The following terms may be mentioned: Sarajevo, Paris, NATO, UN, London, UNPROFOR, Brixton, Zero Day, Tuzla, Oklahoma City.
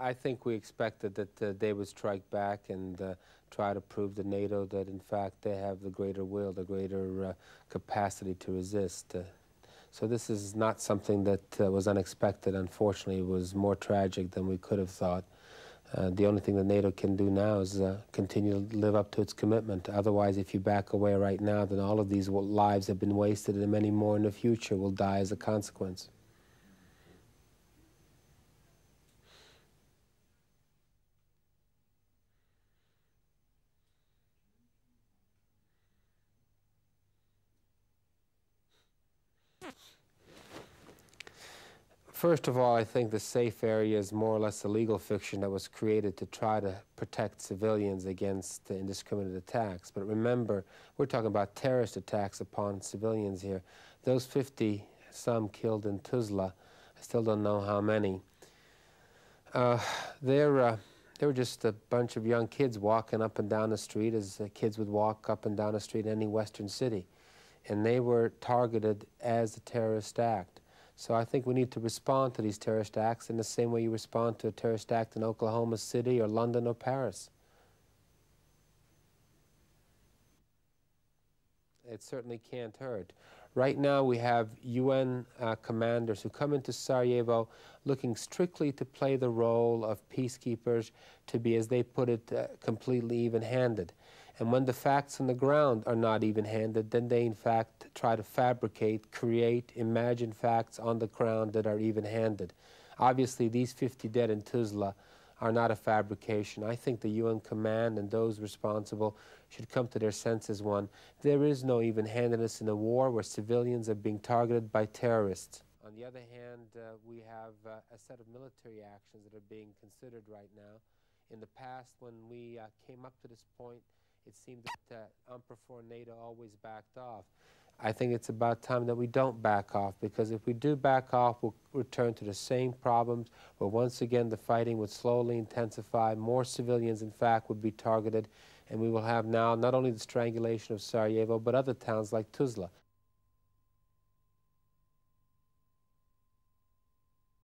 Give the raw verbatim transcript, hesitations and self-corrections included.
I think we expected that uh, they would strike back and uh, try to prove to NATO that, in fact, they have the greater will, the greater uh, capacity to resist. Uh, so this is not something that uh, was unexpected. Unfortunately, it was more tragic than we could have thought. Uh, the only thing that NATO can do now is uh, continue to live up to its commitment. Otherwise, if you back away right now, then all of these lives have been wasted, and many more in the future will die as a consequence. First of all, I think the safe area is more or less a legal fiction that was created to try to protect civilians against indiscriminate attacks. But remember, we're talking about terrorist attacks upon civilians here. Those fifty some killed in Tuzla, I still don't know how many. Uh, they're, uh, they were just a bunch of young kids walking up and down the street, as uh, kids would walk up and down the street in any Western city. And they were targeted as a terrorist act. So I think we need to respond to these terrorist acts in the same way you respond to a terrorist act in Oklahoma City or London or Paris. It certainly can't hurt. Right now we have U N uh, commanders who come into Sarajevo looking strictly to play the role of peacekeepers, to be, as they put it, uh, completely even-handed. And when the facts on the ground are not even-handed, then they, in fact, try to fabricate, create, imagine facts on the ground that are even-handed. Obviously, these fifty dead in Tuzla are not a fabrication. I think the U N command and those responsible should come to their senses, one. There is no even-handedness in a war where civilians are being targeted by terrorists. On the other hand, uh, we have uh, a set of military actions that are being considered right now. In the past, when we uh, came up to this point, it seemed that uh, UNPROFOR and NATO always backed off. I think it's about time that we don't back off, because if we do back off, we'll return to the same problems, where once again the fighting would slowly intensify, more civilians, in fact, would be targeted, and we will have now not only the strangulation of Sarajevo, but other towns like Tuzla.